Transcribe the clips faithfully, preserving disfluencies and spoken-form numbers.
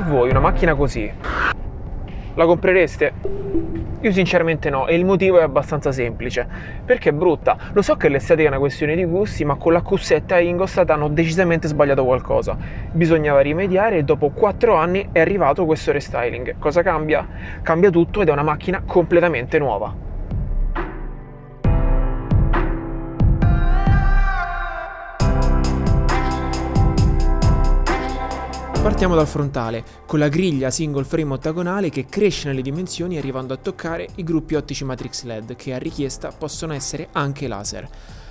ma voi una macchina così la comprereste? Io sinceramente no, e il motivo è abbastanza semplice, perché è brutta. Lo so che l'estetica è una questione di gusti, ma con la Q sette e Ingolstadt hanno decisamente sbagliato qualcosa. Bisognava rimediare e dopo quattro anni è arrivato questo restyling. Cosa cambia? Cambia tutto ed è una macchina completamente nuova. Partiamo dal frontale, con la griglia single frame ottagonale che cresce nelle dimensioni arrivando a toccare i gruppi ottici Matrix L E D che a richiesta possono essere anche laser.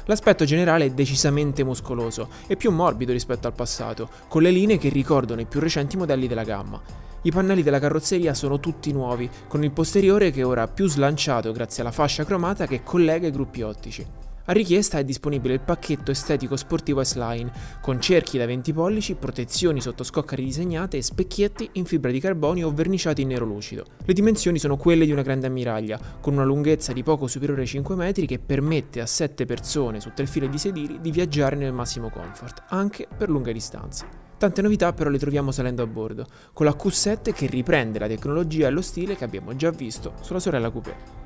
L'aspetto generale è decisamente muscoloso e più morbido rispetto al passato, con le linee che ricordano i più recenti modelli della gamma. I pannelli della carrozzeria sono tutti nuovi, con il posteriore che è ora più slanciato grazie alla fascia cromata che collega i gruppi ottici. A richiesta è disponibile il pacchetto estetico sportivo S-Line, con cerchi da venti pollici, protezioni sotto scocca ridisegnate e specchietti in fibra di carbonio o verniciati in nero lucido. Le dimensioni sono quelle di una grande ammiraglia, con una lunghezza di poco superiore ai cinque metri che permette a sette persone su tre file di sedili di viaggiare nel massimo comfort, anche per lunghe distanze. Tante novità però le troviamo salendo a bordo, con la Q sette che riprende la tecnologia e lo stile che abbiamo già visto sulla sorella coupé.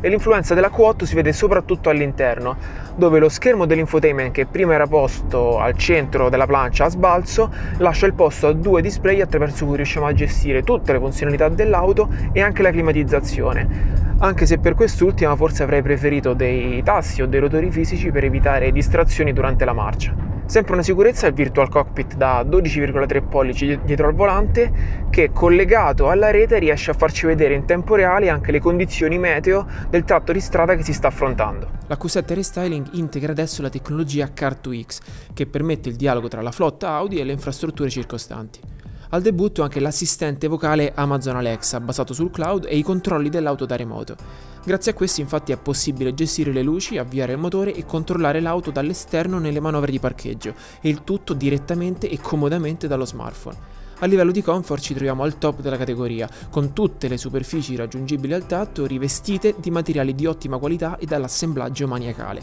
E l'influenza della Q otto si vede soprattutto all'interno, dove lo schermo dell'infotainment, che prima era posto al centro della plancia a sbalzo, lascia il posto a due display attraverso cui riusciamo a gestire tutte le funzionalità dell'auto e anche la climatizzazione, anche se per quest'ultima forse avrei preferito dei tasti o dei rotori fisici per evitare distrazioni durante la marcia. Sempre una sicurezza è il virtual cockpit da dodici virgola tre pollici dietro al volante, che collegato alla rete riesce a farci vedere in tempo reale anche le condizioni meteo del tratto di strada che si sta affrontando. La Q sette Restyling integra adesso la tecnologia Car due X, che permette il dialogo tra la flotta Audi e le infrastrutture circostanti. Al debutto anche l'assistente vocale Amazon Alexa, basato sul cloud, e i controlli dell'auto da remoto. Grazie a questi infatti è possibile gestire le luci, avviare il motore e controllare l'auto dall'esterno nelle manovre di parcheggio, e il tutto direttamente e comodamente dallo smartphone. A livello di comfort ci troviamo al top della categoria, con tutte le superfici raggiungibili al tatto rivestite di materiali di ottima qualità e dall'assemblaggio maniacale.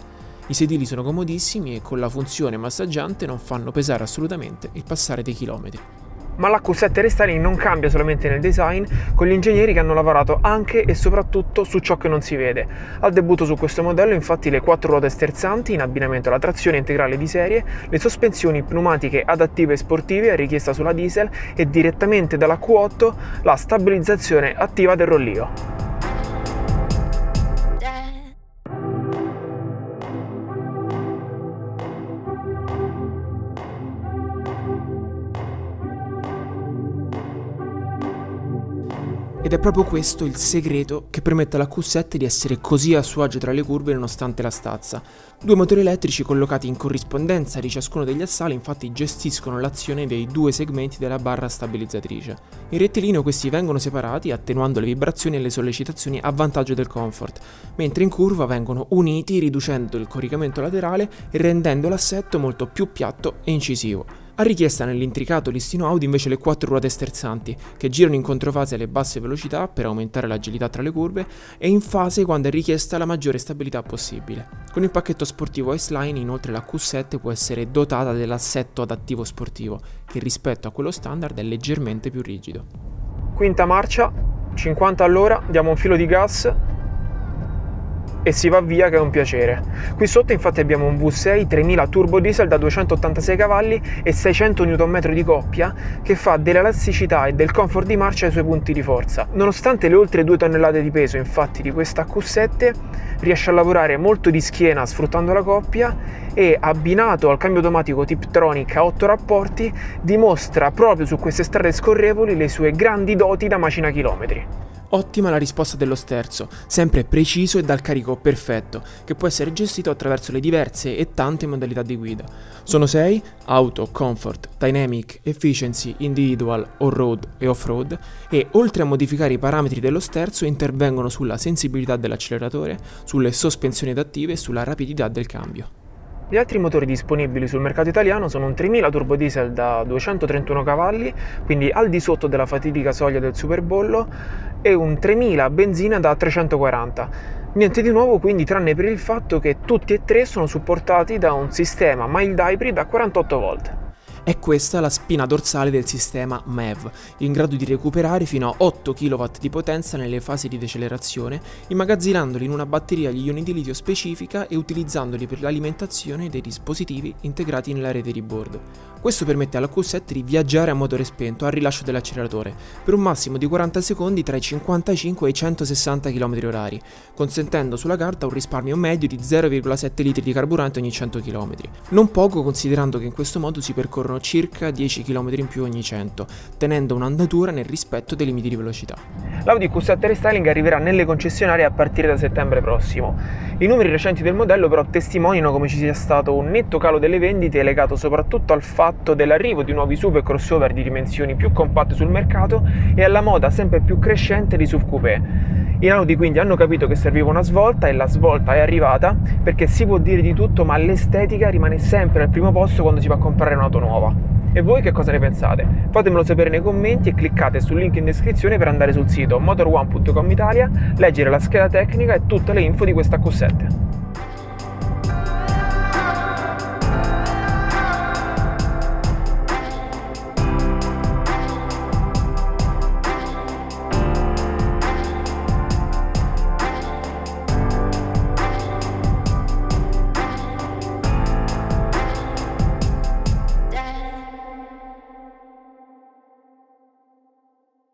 I sedili sono comodissimi e con la funzione massaggiante non fanno pesare assolutamente il passare dei chilometri. Ma la Q sette Restyling non cambia solamente nel design, con gli ingegneri che hanno lavorato anche e soprattutto su ciò che non si vede. Al debutto su questo modello infatti le quattro ruote sterzanti in abbinamento alla trazione integrale di serie, le sospensioni pneumatiche adattive e sportive a richiesta sulla diesel e direttamente dalla Q otto la stabilizzazione attiva del rollio. Ed è proprio questo il segreto che permette alla Q sette di essere così a suo agio tra le curve nonostante la stazza. Due motori elettrici collocati in corrispondenza di ciascuno degli assali infatti gestiscono l'azione dei due segmenti della barra stabilizzatrice. In rettilineo questi vengono separati attenuando le vibrazioni e le sollecitazioni a vantaggio del comfort, mentre in curva vengono uniti riducendo il coricamento laterale e rendendo l'assetto molto più piatto e incisivo. A richiesta nell'intricato listino Audi invece le quattro ruote sterzanti, che girano in controfase alle basse velocità per aumentare l'agilità tra le curve e in fase quando è richiesta la maggiore stabilità possibile. Con il pacchetto sportivo S-Line inoltre la Q sette può essere dotata dell'assetto adattivo sportivo, che rispetto a quello standard è leggermente più rigido. Quinta marcia, cinquanta all'ora, diamo un filo di gas e si va via che è un piacere. Qui sotto infatti abbiamo un V sei tremila turbo diesel da duecentottantasei cavalli e seicento newton metri di coppia che fa dell'elasticità e del comfort di marcia i suoi punti di forza. Nonostante le oltre due tonnellate di peso infatti di questa Q sette riesce a lavorare molto di schiena sfruttando la coppia e, abbinato al cambio automatico Tiptronic a otto rapporti, dimostra proprio su queste strade scorrevoli le sue grandi doti da macinachilometri. Ottima la risposta dello sterzo, sempre preciso e dal carico perfetto, che può essere gestito attraverso le diverse e tante modalità di guida. Sono sei: auto, comfort, dynamic, efficiency, individual, on-road e off-road, e oltre a modificare i parametri dello sterzo intervengono sulla sensibilità dell'acceleratore, sulle sospensioni adattive e sulla rapidità del cambio. Gli altri motori disponibili sul mercato italiano sono un tremila turbo diesel da duecentotrentuno cavalli, quindi al di sotto della fatidica soglia del Superbollo, e un tremila benzina da trecentoquaranta. Niente di nuovo quindi, tranne per il fatto che tutti e tre sono supportati da un sistema mild hybrid a quarantotto volt. È questa la spina dorsale del sistema M E V, in grado di recuperare fino a otto chilowatt di potenza nelle fasi di decelerazione, immagazzinandoli in una batteria agli ioni di litio specifica e utilizzandoli per l'alimentazione dei dispositivi integrati nella rete di bordo. Questo permette alla Q sette di viaggiare a motore spento al rilascio dell'acceleratore, per un massimo di quaranta secondi tra i cinquantacinque e i centosessanta chilometri orari, consentendo sulla carta un risparmio medio di zero virgola sette litri di carburante ogni cento chilometri. Non poco, considerando che in questo modo si percorrono circa dieci chilometri in più ogni cento, tenendo un'andatura nel rispetto dei limiti di velocità. L'Audi Q sette Restyling arriverà nelle concessionarie a partire da settembre prossimo. I numeri recenti del modello però testimoniano come ci sia stato un netto calo delle vendite, legato soprattutto al fatto dell'arrivo di nuovi S U V e crossover di dimensioni più compatte sul mercato e alla moda sempre più crescente di S U V coupé. In Audi quindi hanno capito che serviva una svolta e la svolta è arrivata, perché si può dire di tutto ma l'estetica rimane sempre al primo posto quando si va a comprare un'auto nuova. E voi che cosa ne pensate? Fatemelo sapere nei commenti e cliccate sul link in descrizione per andare sul sito motor uno punto com Italia, leggere la scheda tecnica e tutte le info di questa Q sette.